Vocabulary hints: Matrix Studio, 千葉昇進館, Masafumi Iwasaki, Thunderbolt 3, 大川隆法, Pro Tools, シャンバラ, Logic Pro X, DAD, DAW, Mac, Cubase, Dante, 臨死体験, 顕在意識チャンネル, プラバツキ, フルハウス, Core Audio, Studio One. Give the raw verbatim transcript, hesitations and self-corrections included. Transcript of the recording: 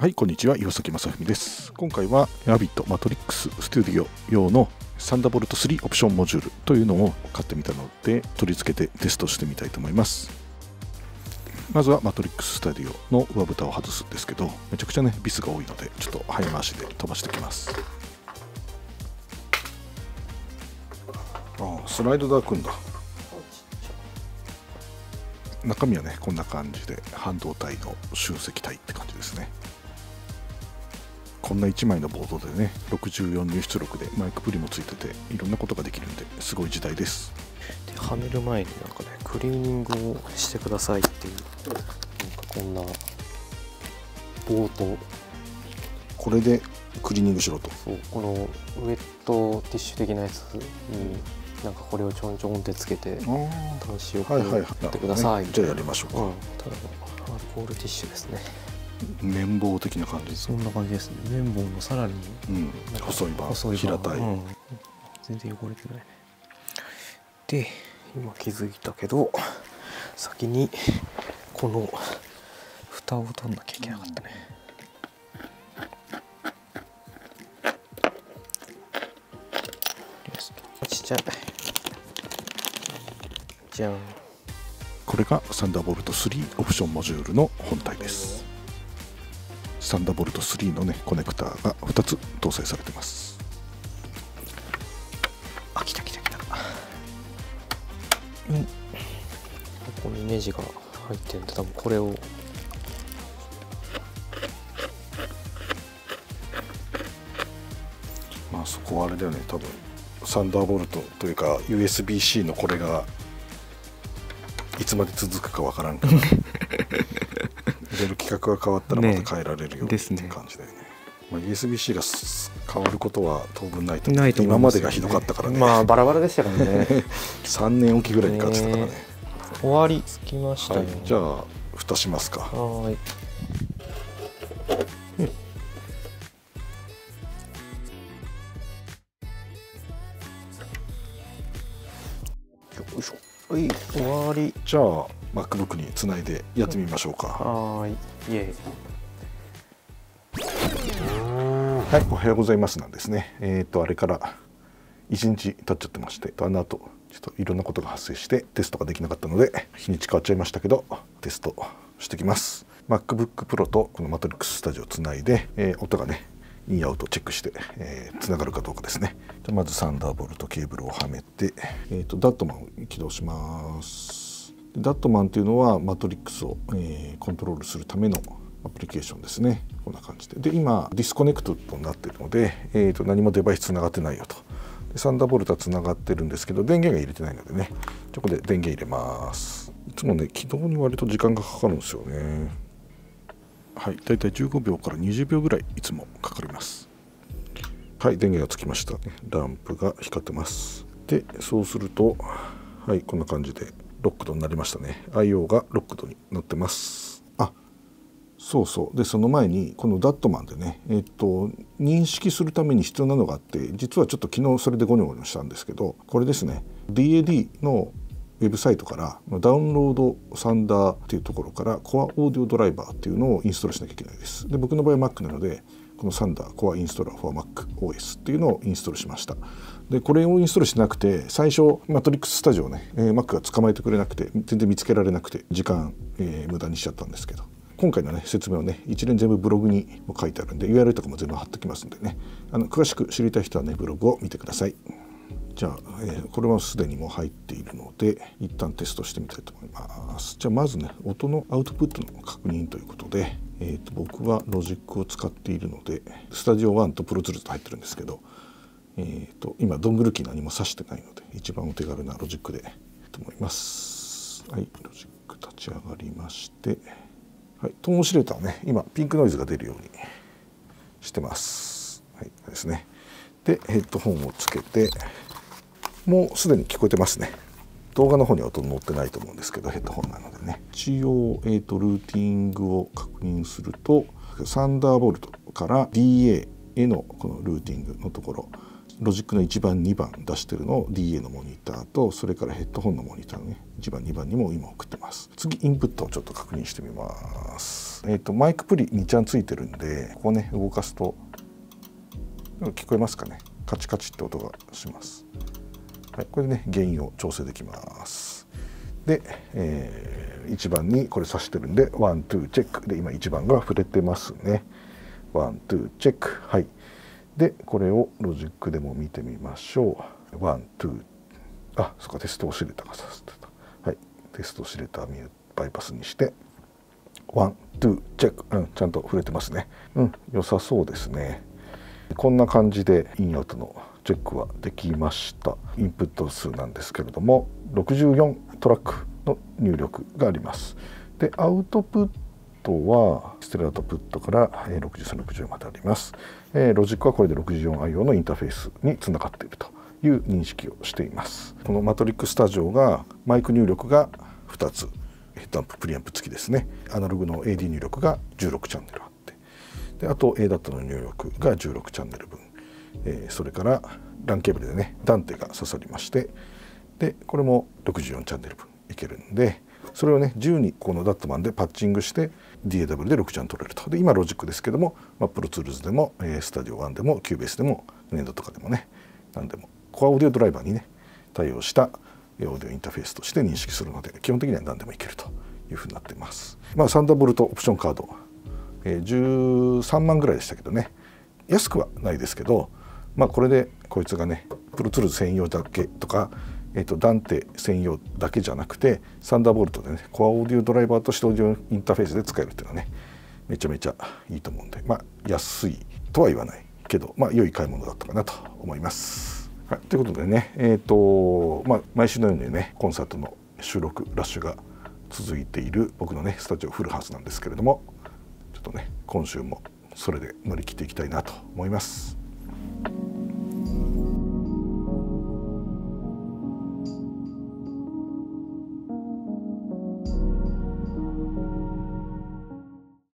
はい、こんにちは、岩崎正文です。今回は Avid マトリックススタジオ用のサンダーボルトスリーオプションモジュールというのを買ってみたので、取り付けてテストしてみたいと思います。まずはマトリックススタジオの上蓋を外すんですけど、めちゃくちゃね、ビスが多いので、ちょっと早回しで飛ばしてきます。ああ、スライドで開くんだ。中身はね、こんな感じで、半導体の集積体って感じですね。こんないちまいのボードでね、ろくじゅうよん入出力でマイクプリもついてて、いろんなことができるんで、すごい時代です。で、はめる前になんかね、クリーニングをしてくださいっていう、なんかこんなボード。これでクリーニングしろと。そう、このウェットティッシュ的なやつに、なんかこれをちょんちょんってつけて、端子をこうやってください。じゃあやりましょうか。うん、ただのアルコールティッシュですね。綿棒的な感じ、そんな感じですね。綿棒のさらに、うん、細い版、平たい、うん、全然汚れてないね。で、今気づいたけど、先にこの蓋を取んなきゃいけなかったね。ちっちゃいじゃん。これがサンダーボルトスリーオプションモジュールの本体です。サンダーボルトスリーのね、コネクタがふたつ搭載されてます。あ、来た来た来た、うん、ここにネジが入ってるんで、多分これをまあそこはあれだよね、多分サンダーボルトというか ユーエスビー-C のこれがいつまで続くかわからんから入れる規格が変わったらまた変えられるような感じだよね。まあ、ユーエスビー-C が変わることは当分ないと思う。今までがひどかったからね。まあバラバラでしたからね。さんねんおきぐらいに感じたからね。終わりつきましたね。はい、じゃあ蓋しますか。はい。よいしょ。はい、終わり。じゃあMacBook につないでやってみましょうか。はい、イエーイ。はい、おはようございますなんですね。えっとあれからいちにち経っちゃってまして、あの後ちょっといろんなことが発生してテストができなかったので日にち変わっちゃいましたけど、テストしてきます。MacBook Pro とこの Matrix Studio をつないで、えー、音がねインアウトチェックして、えー、つながるかどうかですね。じゃまずサンダーボルトケーブルをはめて、えっとダットマンを起動します。ダットマンというのはマトリックスを、えー、コントロールするためのアプリケーションですね。こんな感じで。で、今ディスコネクトとなっているので、えーと、何もデバイスつながってないよと。で、サンダーボルトはつながってるんですけど、電源が入れてないのでね。じゃここで電源入れます。いつもね、起動に割と時間がかかるんですよね。はい、だいたいじゅうごびょうからにじゅうびょうぐらいいつもかかります。はい、電源がつきました。ランプが光ってます。で、そうすると、はい、こんな感じで。ロックドになりましたね。アイオー がロックドになってます。あ、そうそう。で、その前にこのダットマンでね、えっと認識するために必要なのがあって、実はちょっと昨日それでゴニョゴニョしたんですけど、これですね。ディーエーディー のウェブサイトからダウンロードサンダーっていうところからコアオーディオドライバーっていうのをインストールしなきゃいけないです。で、僕の場合は Mac なので、このサンダーコアインストーラー for MacOS っていうのをインストールしました。で、これをインストールしなくて、最初マトリックススタジオね、えー、Mac が捕まえてくれなくて、全然見つけられなくて時間、えー、無駄にしちゃったんですけど、今回のね説明をね一連全部ブログにも書いてあるんで ユーアールエル とかも全部貼ってきますんでね、あの詳しく知りたい人はねブログを見てください。じゃあ、えー、これはすでにもう入っているので一旦テストしてみたいと思います。じゃあまずね音のアウトプットの確認ということで、えーと僕はロジックを使っているのでスタジオワンとプロツールと入ってるんですけど。えと今ドングルキー何も挿してないので一番お手軽なロジックでと思います。はい、ロジック立ち上がりまして、はい、トーンシレーターをね今ピンクノイズが出るようにしてます。はいですね。でヘッドホンをつけてもうすでに聞こえてますね。動画の方には音載ってないと思うんですけどヘッドホンなのでね。一応、えー、とルーティングを確認するとサンダーボルトから ディーエー へのこのルーティングのところロジックのいちばんにばん出してるのを ディーエー のモニターと、それからヘッドホンのモニターのねいちばんにばんにも今送ってます。次インプットをちょっと確認してみます。えっとマイクプリにちゃんついてるんで、ここね動かすと聞こえますかね、カチカチって音がします。はい、これでね原因を調整できます。で、えー、いちばんにこれ挿してるんでワン・ツーチェックで今いちばんが触れてますね。ワン・ツーチェック。はい、でこれをロジックでも見てみましょう。ワン・ツー、あそっかテストオシレーターが挿してた。はい、テストオシレーターミューバイパスにしてワン・ツーチェック、うん、ちゃんと触れてますね。うん、良さそうですね。こんな感じでインアウトのチェックはできました。インプット数なんですけれどもろくじゅうよんトラックの入力があります。でアウトプットはステレオアウトプットからろくじゅうさん、ろくじゅうまであります。えー、ロジックはこれで ろくじゅうよんアイオー のインターフェースにつながっているという認識をしています。このマトリックスタジオがマイク入力がふたつ、ヘッドアンププリアンプ付きですね。アナログの エーディー 入力がじゅうろくチャンネルあって、であと エーダット の入力がじゅうろくチャンネル分、えー、それから ラン ケーブルでねダンテが刺さりまして、でこれもろくじゅうよんチャンネル分いけるんで、それをね自由にこのダットマンでパッチングして ディーエーダブリュー でろくチャン取れると。で今ロジックですけども、まあ、プロツールズでも、えー、スタジオワンでもキューベースでもネンドとかでもね、何でもコアオーディオドライバーにね対応したオーディオインターフェースとして認識するので、基本的には何でもいけるというふうになっています。まあ、サンダーボルトオプションカード、えー、じゅうさんまんぐらいでしたけどね、安くはないですけど、まあこれでこいつがねプロツールズ専用だけとか、えー、とダンテ専用だけじゃなくてサンダーボルトでねコアオーディオドライバーとしてオーディオインターフェースで使えるっていうのはねめちゃめちゃいいと思うんで、まあ安いとは言わないけど、まあ良い買い物だったかなと思います。はい、ということでね、えっ、ー、とまあ毎週のようにねコンサートの収録ラッシュが続いている僕のねスタジオフルハウスなんですけれども、ちょっとね今週もそれで乗り切っていきたいなと思います。